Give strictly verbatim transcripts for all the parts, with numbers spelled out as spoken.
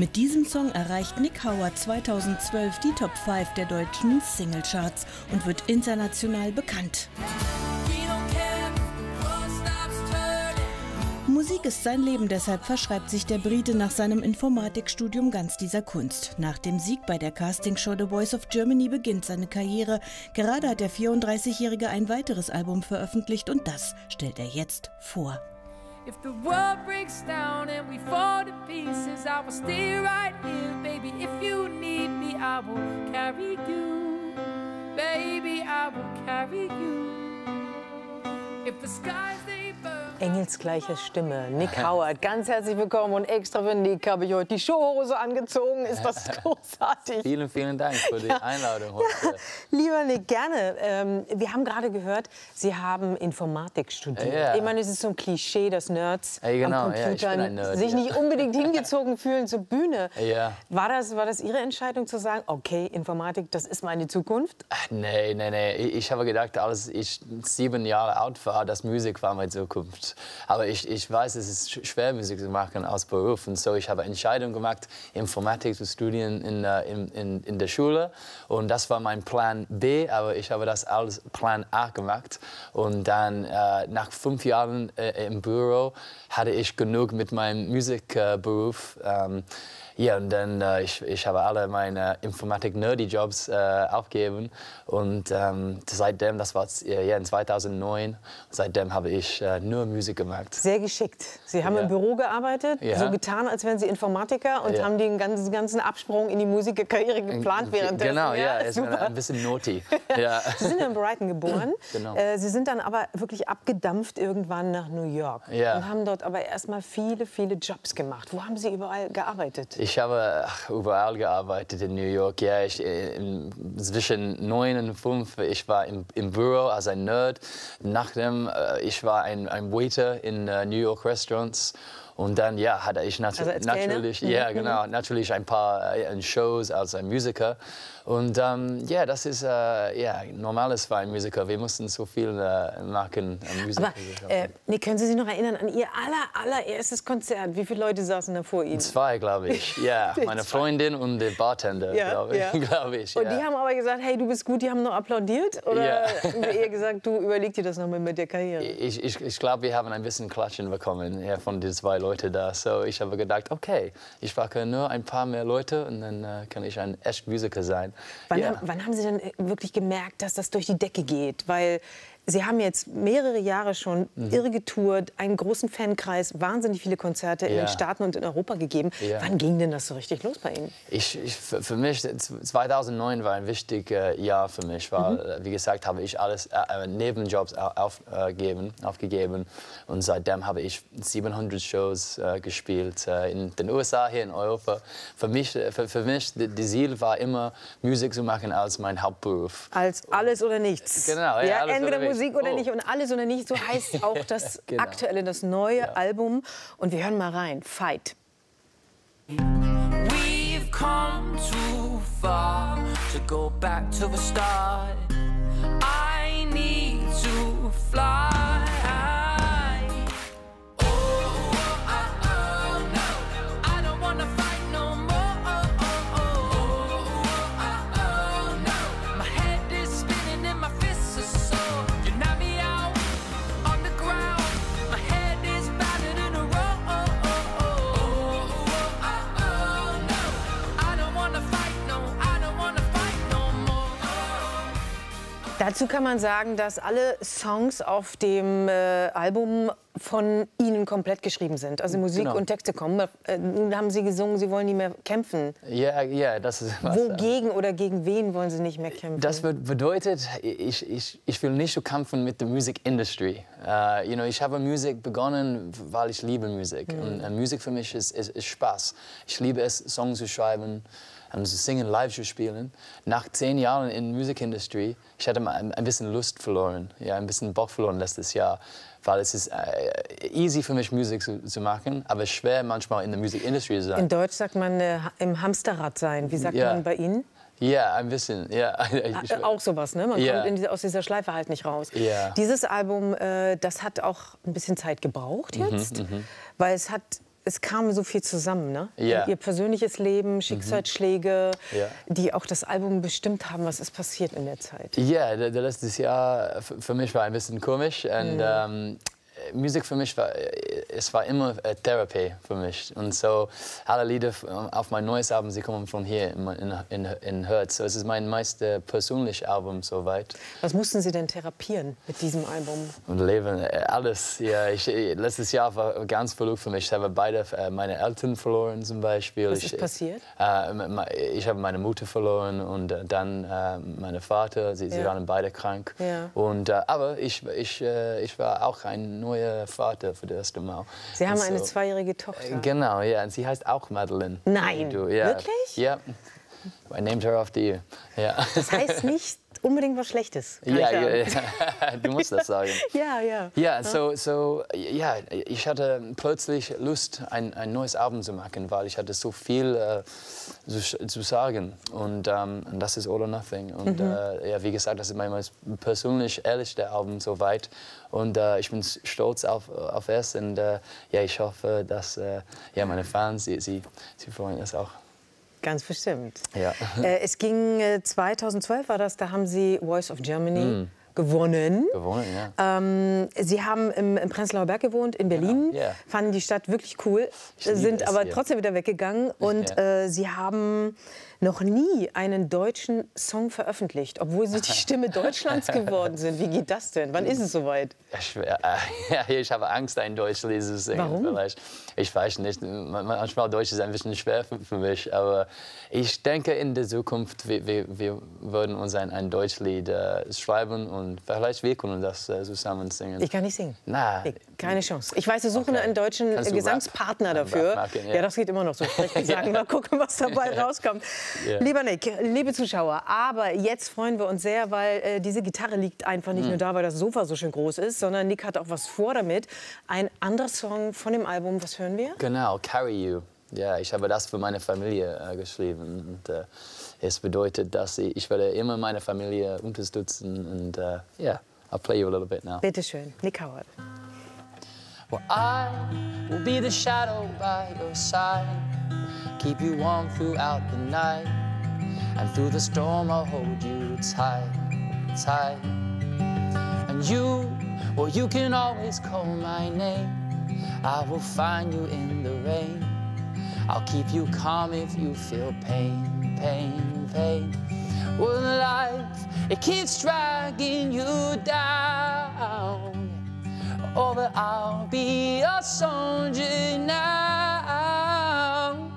Mit diesem Song erreicht Nick Howard zweitausendzwölf die Top fünf der deutschen Singlecharts und wird international bekannt. Musik ist sein Leben, deshalb verschreibt sich der Brite nach seinem Informatikstudium ganz dieser Kunst. Nach dem Sieg bei der Castingshow The Voice of Germany beginnt seine Karriere. Gerade hat der vierunddreißigjährige ein weiteres Album veröffentlicht und das stellt er jetzt vor. If the world breaks down and we fall to pieces, I will stay right here, baby. If you need me, I will carry you, baby. I will carry you. If the skies they burn. Engelsgleiche Stimme, Nick Howard. Ganz herzlich willkommen und extra für Nick habe ich heute die Showhose angezogen. Ist das großartig? Vielen, vielen Dank für die ja. Einladung heute. Ja. Lieber Nick, gerne. Ähm, wir haben gerade gehört, Sie haben Informatik studiert. Ja. Ich meine, es ist so ein Klischee, dass Nerds ja, genau. am Computer ja, Nerd, sich ja. nicht unbedingt hingezogen fühlen zur Bühne. Ja. War das, war das Ihre Entscheidung zu sagen, okay, Informatik, das ist meine Zukunft? Nein, nein, nein. Ich, ich habe gedacht, als ich sieben Jahre alt war, das Musik war meine Zukunft. Aber ich, ich weiß, es ist schwer, Musik zu machen als Beruf. Und so, ich habe eine Entscheidung gemacht, Informatik zu studieren in, in, in, in der Schule. Und das war mein Plan B, aber ich habe das als Plan A gemacht. Und dann äh, nach fünf Jahren äh, im Büro hatte ich genug mit meinem Musikberuf. Äh, ähm, ja, und dann äh, ich, ich habe alle meine Informatik-Nerdy-Jobs äh, aufgegeben. Und ähm, seitdem, das war äh, ja, in zweitausendneun, seitdem habe ich äh, nur Musik gemacht. Sehr geschickt. Sie haben ja. im Büro gearbeitet, ja. so getan, als wären Sie Informatiker und ja. haben den ganzen, ganzen Absprung in die Musikkarriere geplant währenddessen. Genau, ja, ja super. Ein bisschen naughty. Ja. Sie sind in Brighton geboren, genau. äh, Sie sind dann aber wirklich abgedampft irgendwann nach New York ja. und haben dort aber erstmal viele, viele Jobs gemacht. Wo haben Sie überall gearbeitet? Ich habe ach, überall gearbeitet in New York. Ja, ich, in, zwischen neun und fünf, ich war im, im Büro als ein Nerd. Nachdem, äh, ich war ein, ein Waiter in uh, New York Restaurants. Und dann ja, hatte ich natu also natürlich, ja, genau, natürlich ein paar äh, Shows als ein Musiker. Und ähm, ja, das ist äh, ja, normales für einen Musiker. Wir mussten so viel äh, machen. Aber, äh, nee, können Sie sich noch erinnern an Ihr aller, allererstes Konzert? Wie viele Leute saßen da vor Ihnen? Zwei, glaube ich. Ja, meine Freundin und der Bartender, ja, glaube ich. Ja. glaub ich ja. Und die haben aber gesagt, hey, du bist gut, die haben noch applaudiert? Oder ja. eher gesagt, du, überleg dir das noch mal mit der Karriere? Ich, ich, ich glaube, wir haben ein bisschen Klatschen bekommen ja, von den zwei Leuten. Da. So, ich habe gedacht, okay, ich frage nur ein paar mehr Leute und dann äh, kann ich ein echt Musiker sein. Wann, ja. haben, wann haben Sie denn wirklich gemerkt, dass das durch die Decke geht? Weil Sie haben jetzt mehrere Jahre schon mhm. irre getourt, einen großen Fankreis, wahnsinnig viele Konzerte ja. in den Staaten und in Europa gegeben. Ja. Wann ging denn das so richtig los bei Ihnen? Ich, ich, für mich, zweitausendneun war ein wichtiges Jahr für mich, weil, mhm. wie gesagt, habe ich alles äh, Nebenjobs auf, äh, geben, aufgegeben. Und seitdem habe ich siebenhundert Shows äh, gespielt äh, in den U S A, hier in Europa. Für mich, für, für mich die Ziel war immer, Musik zu machen als mein Hauptberuf. Als alles oder nichts. Genau, ja, ja, alles oder nichts. Musik oder oh. nicht und alles oder nicht, so heißt auch das genau. aktuelle, das neue ja. Album. Und wir hören mal rein, Fight. We've come too far to go back to the start. I need to fly. Oh, oh, oh, no. I don't wanna fight no more. Oh, oh, oh, oh, oh, oh, no. My head is spinning and my fists are so. Dazu kann man sagen, dass alle Songs auf dem äh, Album von Ihnen komplett geschrieben sind. Also Musik genau. und Texte kommen. Äh, haben Sie gesungen, Sie wollen nicht mehr kämpfen. Ja, ja, das ist was. Wogegen oder gegen wen wollen Sie nicht mehr kämpfen? Das bedeutet, ich, ich, ich will nicht so kämpfen mit der Musikindustrie. Uh, you know, ich habe Musik begonnen, weil ich liebe Musik. Mhm. Und, und Musik für mich ist, ist, ist Spaß. Ich liebe es, Songs zu schreiben, um zu singen, live zu spielen. Nach zehn Jahren in der Musikindustrie, ich hatte mal ein, ein bisschen Lust verloren, ja, ein bisschen Bock verloren letztes Jahr. Weil es ist äh, easy für mich, Musik zu, zu machen, aber schwer manchmal in der Musikindustrie zu sein. In Deutsch sagt man äh, im Hamsterrad sein. Wie sagt yeah. man bei Ihnen? Ja, yeah, ein bisschen. Yeah. Auch sowas, ne? Man yeah. kommt in diese, aus dieser Schleife halt nicht raus. Yeah. Dieses Album, äh, das hat auch ein bisschen Zeit gebraucht jetzt, mm-hmm, mm-hmm. weil es hat es kam so viel zusammen, ne? Ja. Ihr persönliches Leben, Schicksalsschläge, ja, die auch das Album bestimmt haben. Was ist passiert in der Zeit? Ja, yeah, das letztes Jahr für mich war ein bisschen komisch. Und, mhm. ähm, Musik für mich war, es war immer Therapie für mich. Und so alle Lieder auf mein neues Album, sie kommen von hier in, in, in Herz. So, es ist mein meist persönliches Album soweit. Was mussten Sie denn therapieren mit diesem Album? Und Leben, alles. Ja, ich, letztes Jahr war ganz verrückt für mich. Ich habe beide meine Eltern verloren zum Beispiel. Was ist ich, passiert? Äh, ich habe meine Mutter verloren und dann äh, meinen Vater. Sie, ja, sie waren beide krank. Ja. Und, äh, aber ich, ich, äh, ich war auch ein neuer Vater für das erste Mal. Sie haben so eine zweijährige Tochter. Genau, ja. Und sie heißt auch Madeleine. Nein, du, ja, wirklich? Ja. I named her after you. Ja. Das heißt nicht unbedingt was Schlechtes. Ja, ja, ja, du musst das sagen. Ja, ja. Ja, so, so, ja, ich hatte plötzlich Lust, ein, ein neues Album zu machen, weil ich hatte so viel äh, zu, zu sagen. Und, ähm, und das ist All or Nothing. Und mhm. äh, ja, wie gesagt, das ist mein persönlich ehrlichstes Album soweit. Und äh, ich bin stolz auf, auf es. Und äh, ja, ich hoffe, dass äh, ja, meine Fans, sie, sie, sie freuen das auch. Ganz bestimmt. Ja. Äh, es ging äh, zweitausendzwölf war das, da haben Sie Voice of Germany mm. gewonnen. Gewonnen, ja. Ähm, Sie haben im, im Prenzlauer Berg gewohnt, in Berlin, genau, yeah, fanden die Stadt wirklich cool, sind aber hier trotzdem wieder weggegangen. Und yeah, äh, Sie haben noch nie einen deutschen Song veröffentlicht, obwohl Sie die Stimme Deutschlands geworden sind. Wie geht das denn? Wann ist es soweit? Ich, äh, ja, ich habe Angst, ein Deutschlied zu singen. Warum? Vielleicht. Ich weiß nicht. Manchmal Deutsch ist ein bisschen schwer für, für mich. Aber ich denke, in der Zukunft wir, wir, wir würden uns ein, ein Deutschlied äh, schreiben. Und Und vielleicht wir können das äh, zusammen singen. Ich kann nicht singen. Na, ich, keine Chance. Ich weiß, wir suchen okay. einen deutschen Gesangspartner Rap, dafür. Rap machen, ja. Ja, das geht immer noch so schlecht. Wir sagen, mal gucken, was dabei rauskommt. Yeah. Lieber Nick, liebe Zuschauer, aber jetzt freuen wir uns sehr, weil äh, diese Gitarre liegt einfach nicht mm. nur da, weil das Sofa so schön groß ist, sondern Nick hat auch was vor damit. Ein anderer Song von dem Album, was hören wir? Genau, Carry You. Ja, ich habe das für meine Familie äh, geschrieben. Und, äh, es bedeutet, dass ich, ich werde immer meine Familie unterstützen. Und ja, uh, yeah, I'll play you a little bit now. Bitte schön, Nick Howard. Well, I will be the shadow by your side, keep you warm throughout the night, and through the storm I'll hold you tight, tight. And you, well, you can always call my name. I will find you in the rain. I'll keep you calm if you feel pain, pain, pain. Well, life, it keeps dragging you down. Oh, but I'll be a soldier now.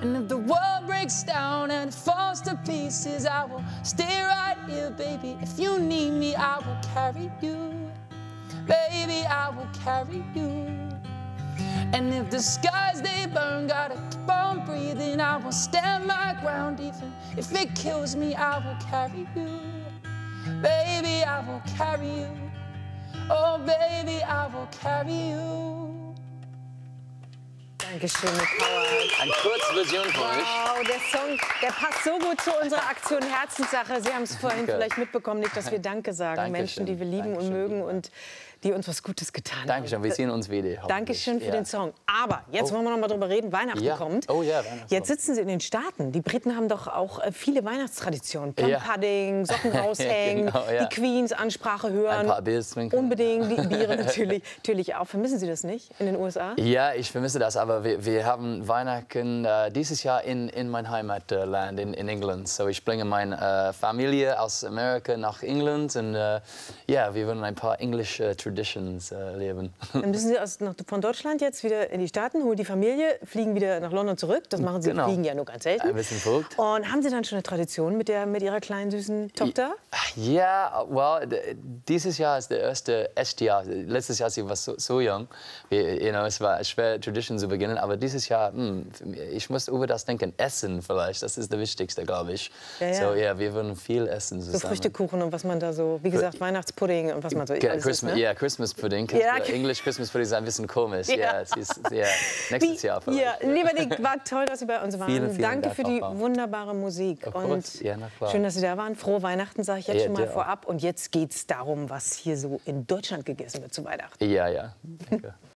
And if the world breaks down and falls to pieces, I will stay right here, baby. If you need me, I will carry you. Baby, I will carry you. And if the skies, they burn, gotta keep on breathing. I will stand my ground even if it kills me. I will carry you. Baby, I will carry you. Oh, baby, I will carry you. Dankeschön, Nick Howard. Eine kurze Version von euch. Wow, der Song, der passt so gut zu unserer Aktion Herzenssache. Sie haben es vorhin Danke. vielleicht mitbekommen, Nick, dass wir Danke sagen. Dankeschön. Menschen, die wir lieben Dankeschön. und mögen und die uns was Gutes getan haben. Dankeschön, wir sehen uns wieder. Dankeschön für ja. den Song. Aber jetzt oh. wollen wir noch mal drüber reden, Weihnachten ja. kommt. Oh ja, Weihnachten. Jetzt sitzen Sie in den Staaten. Die Briten haben doch auch viele Weihnachtstraditionen. Plum ja. Pudding, Socken raushängen, genau, ja. die Queens-Ansprache hören. Ein paar Bier trinken. Unbedingt, die Biere natürlich, natürlich auch. Vermissen Sie das nicht in den U S A? Ja, ich vermisse das, aber wir, wir haben Weihnachten äh, dieses Jahr in, in mein Heimatland, in, in England. So, ich bringe meine äh, Familie aus Amerika nach England und äh, ja, wir werden ein paar englische Traditionen Äh, leben. Dann müssen Sie aus, nach, von Deutschland jetzt wieder in die Staaten, holen die Familie, fliegen wieder nach London zurück. Das machen Sie, genau. fliegen ja nur ganz selten. Ein bisschen verrückt. Und haben Sie dann schon eine Tradition mit, der, mit Ihrer kleinen, süßen Tochter? Ja, well, dieses Jahr ist der erste echte Jahr. Letztes Jahr sie war so, so jung. You know, es war schwer, Tradition zu beginnen. Aber dieses Jahr, mh, ich muss über das denken. Essen vielleicht, das ist das Wichtigste, glaube ich. Ja, ja. So, yeah, wir würden viel essen zusammen. So Früchtekuchen und was man da so, wie gesagt, Weihnachtspudding und was man so alles isst, ne? Yeah, Christmas Pudding. Ja. Englisch Christmas Pudding ist ein bisschen komisch. Ja, ja, es ist, ja. nächstes Wie, Jahr vielleicht. Ja. Lieber Nick, war toll, dass Sie bei uns waren. Vielen, vielen Danke Dank für die auch. wunderbare Musik. Und ja, schön, dass Sie da waren. Frohe Weihnachten, sage ich jetzt ja, schon mal vorab. Auch. Und jetzt geht es darum, was hier so in Deutschland gegessen wird zu Weihnachten. Ja, ja. Danke.